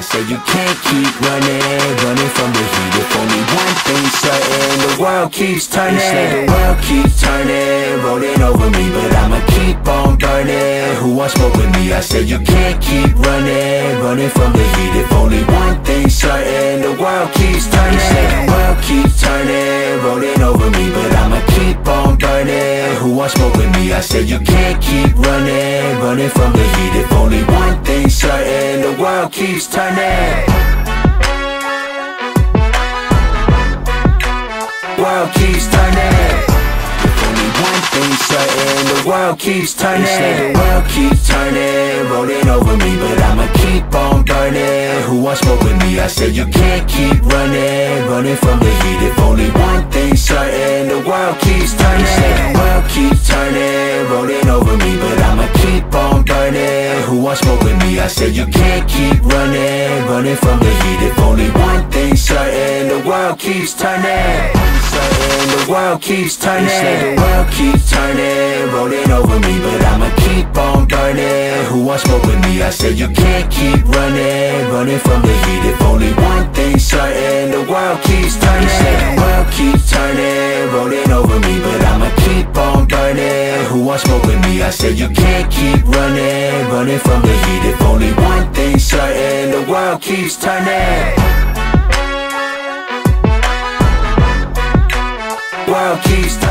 I said you can't keep running from the heat. If only one thing's certain, the world keeps turning. They say the world keeps turning, rolling over me, but I'ma keep on burning. Who wants more with me? I said you can't keep running from the heat. If only one thing's certain, the world keeps turning. They say the world keeps turning, rolling over me, but I'ma keep on burning. Who wants more with me? I said you can't keep running from the heat. If only one thing's certain, the world keeps turning. World keeps turning. If only one thing's certain, the world keeps turning. They say the world keeps turning, rolling over me, but I'ma keep on burning. Who wants more with me? I said you can't keep running from the heat. If only one thing's certain, the world keeps turning. They say the world keeps turning, rolling over me, but I'ma keep on burning. Who wants more with me? I said you can't keep running from the heat. If only one thing's certain, the world keeps turning. The world keeps turning. They say the world keeps turning, rolling over me, but I'ma keep on burning. Who wants more with me? I said you can't keep running from the heat. If only one thing's certain, the world keeps turning. They say the world keeps turning, rolling over me, but I'ma keep on burning. Who wants more with me? I said you can't keep running from the heat. If only one thing's certain, the world keeps turning. World keeps turning.